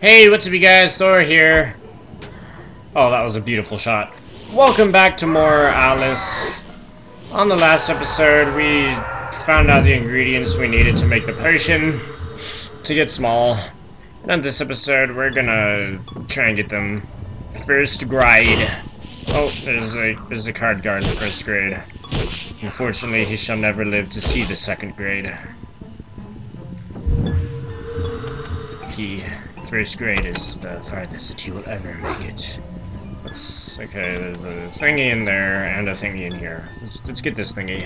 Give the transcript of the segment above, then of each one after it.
Hey, what's up you guys, Thor here. Oh, that was a beautiful shot. Welcome back to more Alice. On the last episode, we found out the ingredients we needed to make the potion to get small. And on this episode, we're gonna try and get them first grade. Oh, there's a card guard in first grade. Unfortunately, he shall never live to see the second grade. He... First grade is the farthest that you will ever make it. Let's, okay, there's a thingy in there and a thingy in here. Let's get this thingy.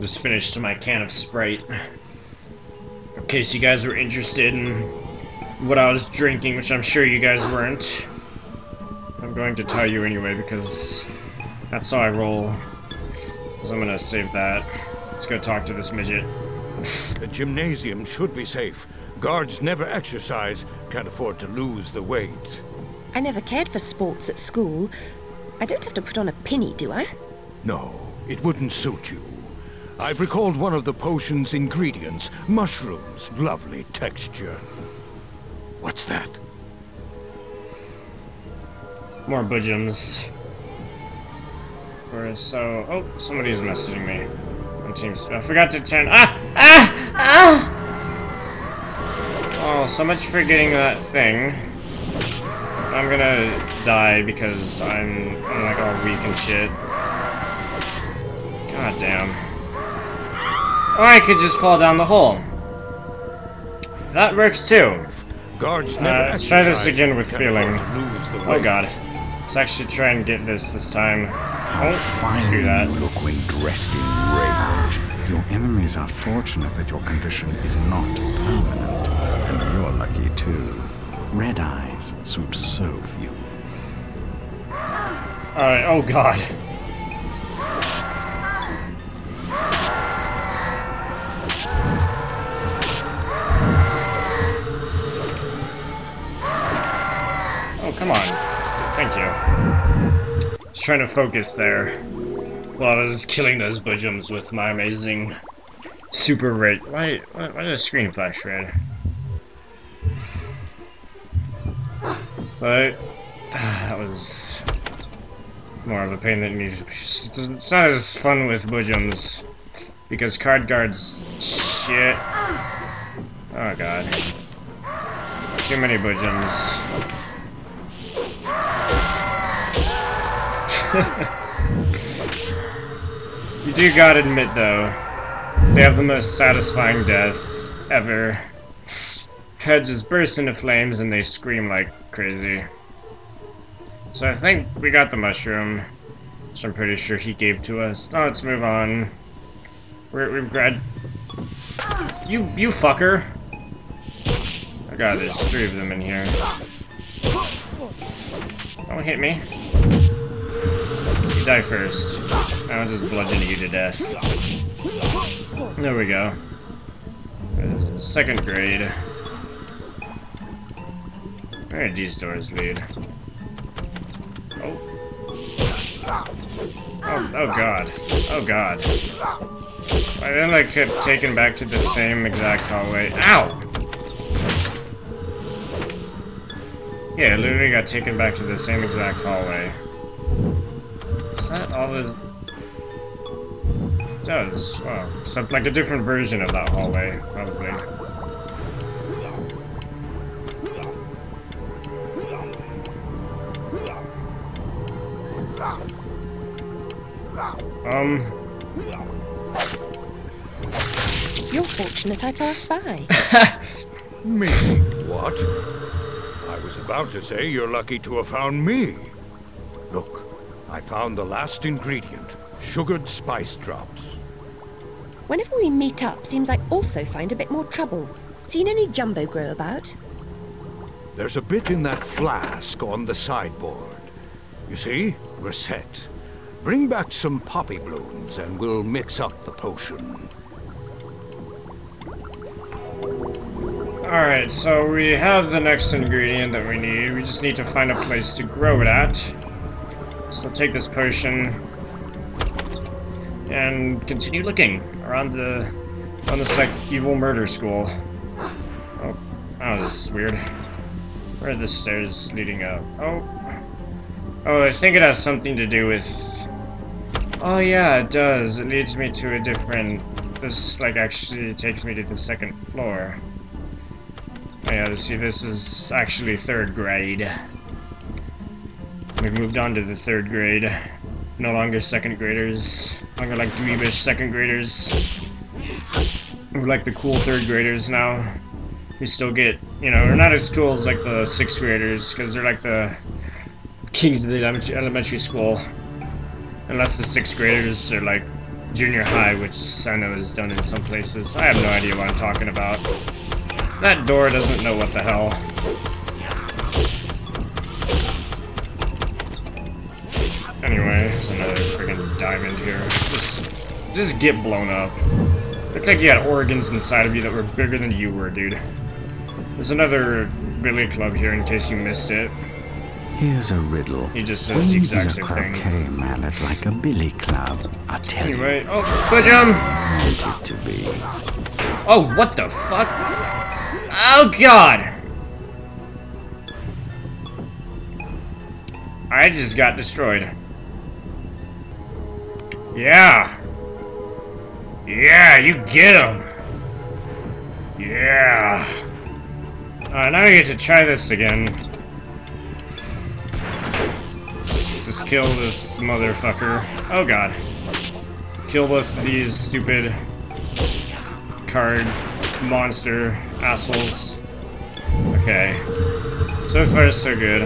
Just finished my can of Sprite. In case you guys were interested in what I was drinking, which I'm sure you guys weren't. I'm going to tell you anyway because... that's how I roll. So I'm gonna save that. Let's go talk to this midget. The gymnasium should be safe. Guards never exercise. Can't afford to lose the weight. I never cared for sports at school. I don't have to put on a pinny, do I? No, it wouldn't suit you. I've recalled one of the potion's ingredients. Mushrooms. Lovely texture. What's that? More Boojums. So, oh, somebody's messaging me. My team's. I forgot to turn. Oh, so much for getting that thing. I'm gonna die because I'm like all weak and shit. God damn. Or I could just fall down the hole. That works too. Guards never let's try this again with feeling. Oh god. Let's actually try and get this time. I'll finally do that. Look when dressed in rage. Your enemies are fortunate that your condition is not permanent. And you're lucky too. Red eyes suit so few. Alright, oh god. Oh, come on. Thank you. Just trying to focus there while I was killing those Boojums with my amazing super red. Why did the screen flash red? But that was more of a pain than you. It's not as fun with Boojums because card guards shit. Oh god, too many Boojums. You do gotta admit though, they have the most satisfying death ever. Heads just burst into flames and they scream like crazy. So I think we got the mushroom, which I'm pretty sure he gave to us. Now let's move on. We've grabbed... You fucker! Oh god, there's three of them in here. Don't hit me. Die first. I'll just bludgeon you to death. There we go. Second grade. Where did these doors lead? Oh god. Oh god. I then I kept taken back to the same exact hallway. Ow! Yeah, literally got taken back to the same exact hallway. Is that all the... it does. Well, except like a different version of that hallway, probably. You're fortunate I passed by. Me? What? I was about to say you're lucky to have found me. Look. I found the last ingredient, sugared spice drops. Whenever we meet up, seems I also find a bit more trouble. Seen any jumbo grow about? There's a bit in that flask on the sideboard. You see? Reset. Bring back some poppy blooms and we'll mix up the potion. Alright, so we have the next ingredient that we need. We just need to find a place to grow it at. So I'll take this potion, and continue looking around the on this like evil murder school. Oh, that was weird. Where are the stairs leading up? Oh, I think it has something to do with. Oh yeah, it does. It leads me to a different. This like actually takes me to the second floor. Oh, yeah, see, this is actually third grade. We've moved on to the third grade. No longer second graders. No longer like dweebish second graders. We're like the cool third graders now. We still get, you know, we're not as cool as like the sixth graders because they're like the kings of the elementary school. Unless the sixth graders are like junior high, which I know is done in some places. I have no idea what I'm talking about. That door doesn't know what the hell. Anyway, there's another freaking diamond here. Just get blown up. Looked like you had organs inside of you that were bigger than you were, dude. There's another billy club here in case you missed it. Here's a riddle. He just says when the exact same thing. Okay, mallet like a billy club. I tell you. Anyway, oh, Boojum! Want it to be. Oh, what the fuck? Oh god! I just got destroyed. Yeah! Yeah, you get him! Yeah! Alright, now we get to try this again. Just kill this motherfucker. Oh god. Kill both of these stupid card monster assholes. Okay. So far, so good.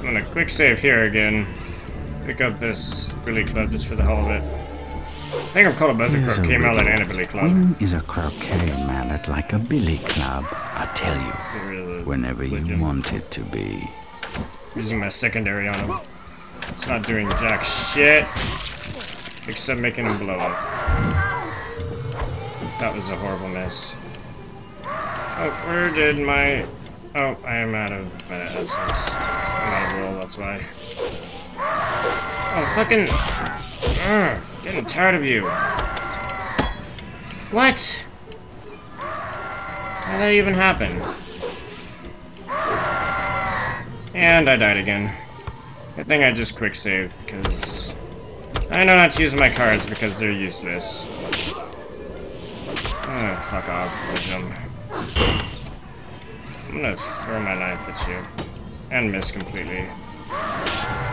I'm gonna quick save here again. Pick up this billy club just for the hell of it. I think I'm called a buttercup. Came out like a billy club. When is a croquet mallet like a billy club? I tell you, whenever you want it to be. Using my secondary on him. It's not doing jack shit, except making him blow up. That was a horrible mess. Oh, where did my? Oh, I am out of my essence. I'm out of roll. That's why. Oh, fucking. Getting tired of you. What? How did that even happen? And I died again. I think I just quick saved because I know not to use my cards because they're useless. Oh, fuck off, Boojum. I'm gonna throw my knife at you. And miss completely.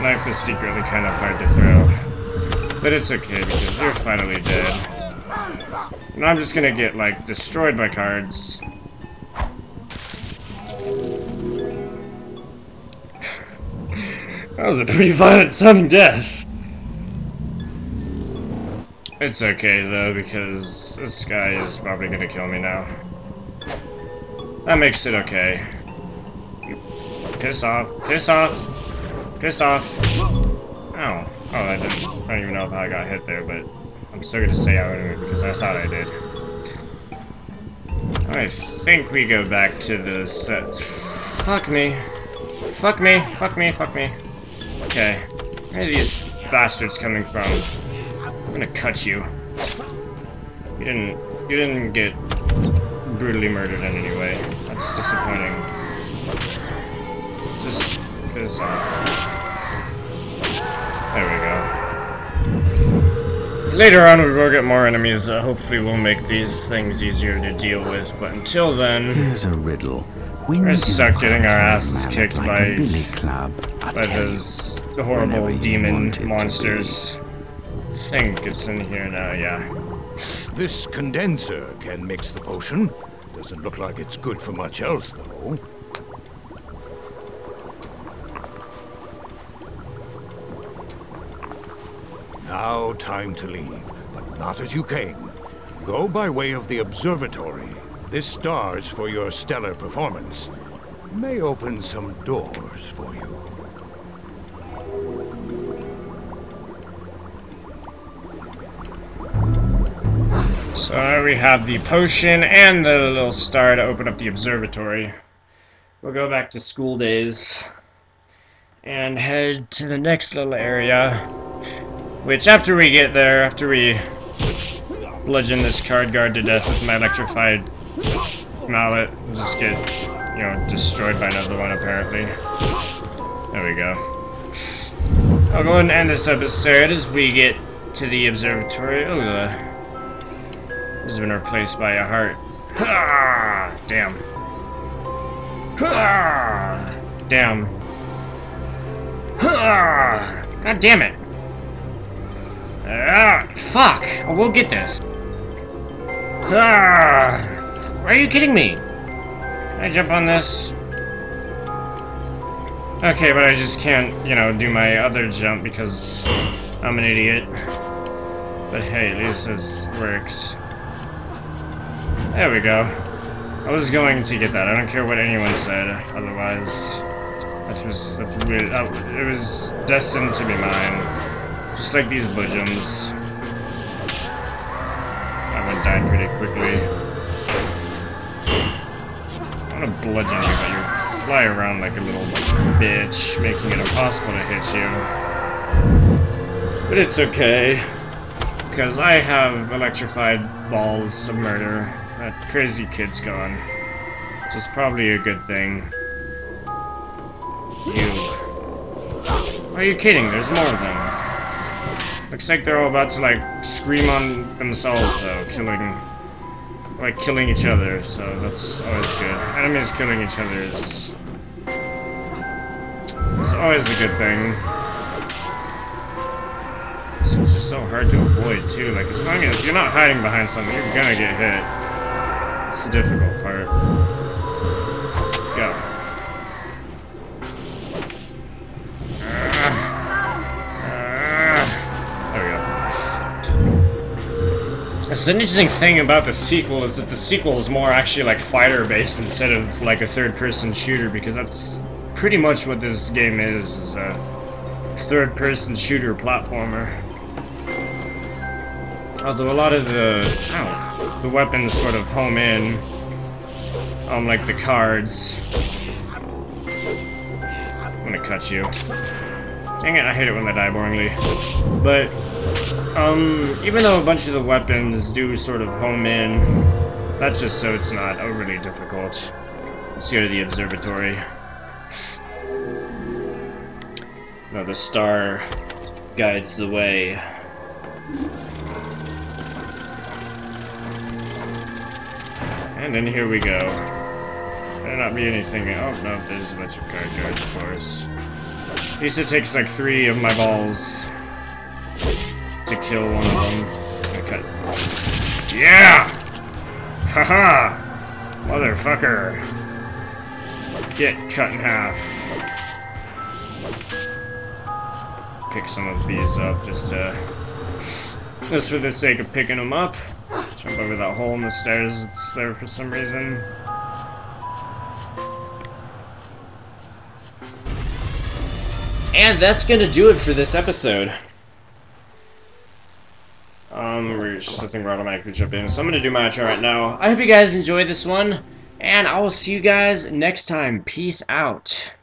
Knife is secretly kind of hard to throw. But it's okay because you're finally dead. And I'm just gonna get, like, destroyed by cards. That was a pretty violent sudden death. It's okay though, because this guy is probably gonna kill me now. That makes it okay. Piss off. Piss off. Piss off. Ow. Oh, I don't even know how I got hit there, but I'm still gonna stay out of it because I thought I did. I think we go back to the set. Fuck me. Fuck me. Fuck me. Fuck me. Okay. Where are these bastards coming from? I'm gonna cut you. You didn't get brutally murdered in any way. That's disappointing. Just piss off. There we go. Later on we will get more enemies that hopefully will make these things easier to deal with, but until then. Here's a riddle. We're stuck getting our asses kicked by those horrible demon monsters. I think it's in here now, yeah. This condenser can mix the potion. Doesn't look like it's good for much else, though. Now time to leave, but not as you came. Go by way of the observatory. This star's for your stellar performance. May open some doors for you. So now we have the potion and the little star to open up the observatory. We'll go back to school days and head to the next little area. Which, after we get there, after we bludgeon this card guard to death with my electrified mallet, we'll just get, you know, destroyed by another one, apparently. There we go. I'll go ahead and end this episode as we get to the observatory. Oh, this has been replaced by a heart. Ha! Damn. Ha! Damn. Ha! God damn it. Fuck! I will get this. Are you kidding me? Can I jump on this? Okay, but I just can't, you know, do my other jump because I'm an idiot. But hey, at least this works. There we go. I was going to get that. I don't care what anyone said. Otherwise, it was destined to be mine. Just like these Boojums. I went down pretty quickly. I'm gonna bludgeon you, but you fly around like a little bitch, making it impossible to hit you. But it's okay, because I have electrified balls of murder. That crazy kid's gone. Which is probably a good thing. You. Are you kidding? There's more of them. Looks like they're all about to, like, scream on themselves, though, killing each other, so that's always good. Enemies killing each other is always a good thing. This is just so hard to avoid, too. Like, as long as you're not hiding behind something, you're gonna get hit. It's the difficult part. Go. It's an interesting thing about the sequel is that the sequel is more actually like fighter-based instead of like a third-person shooter, because that's pretty much what this game is a third-person shooter platformer. Although a lot of the weapons sort of home in on like the cards. I'm gonna cut you. Dang it, I hate it when they die boringly. But even though a bunch of the weapons do sort of home in, that's just so it's not overly difficult. Let's go to the observatory. Now the star guides the way. And in here we go. Better not be anything. Oh no, there's a bunch of card guards, of course. At least it takes like 3 of my balls to kill one of them. Okay. Yeah! Haha! Motherfucker! Get cut in half. Pick some of these up just for the sake of picking them up. Jump over that hole in the stairs, it's there for some reason. And that's gonna do it for this episode. I think we're automatically jumping in, so I'm going to do my outro right now. I hope you guys enjoyed this one, and I will see you guys next time. Peace out.